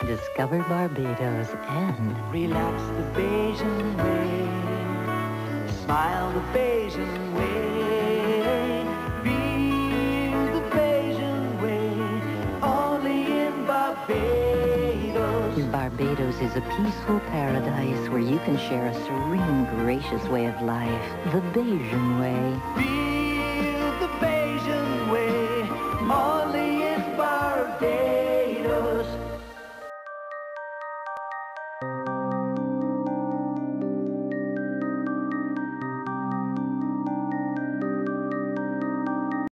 Discover Barbados and relax the Bajan way. Smile the Bajan way. Be the Bajan way. Only in Barbados. Barbados is a peaceful paradise where you can share a serene, gracious way of life. The Bajan way.